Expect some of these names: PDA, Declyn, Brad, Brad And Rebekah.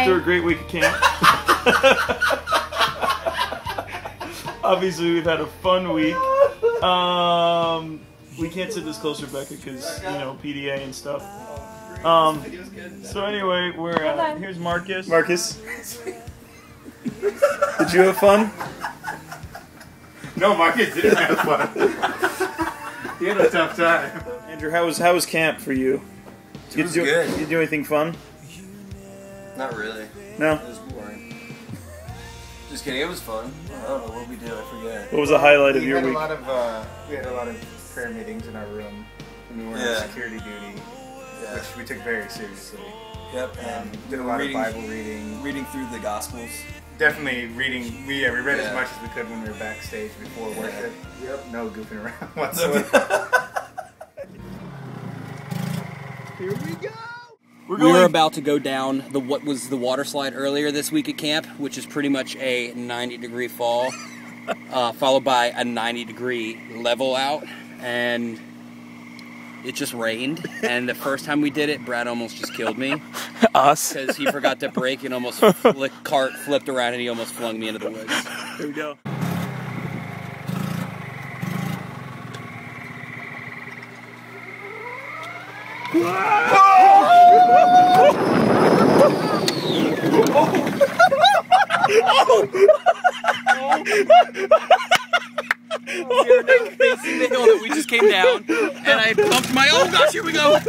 After a great week of camp. Obviously, we've had a fun week. We can't sit this close, Rebecca, because, you know, PDA and stuff. So anyway, we're here's Marcus. Marcus, did you have fun? No, Marcus didn't have fun. He had a tough time. Andrew, how was camp for you? It was good. Did you do anything fun? Not really. No. It was boring. Just kidding. It was fun. I don't know what we did. I forget. What was the highlight of your week? We had a lot of prayer meetings in our room when we were on security duty. Yeah. Which we took very seriously. Yep. Did a lot of Bible reading. Reading through the Gospels. Definitely reading. We read as much as we could when we were backstage before worship. Yep. No goofing around whatsoever. Here we go! We were about to go down what was the water slide earlier this week at camp, which is pretty much a 90-degree fall, followed by a 90-degree level out, and it just rained. And the first time we did it, Brad almost just killed me. Us? Because he forgot to brake and almost cart flipped around and he almost flung me into the woods. Here we go. We are now facing the hill that we just came down, and I bumped my— oh gosh, here we go!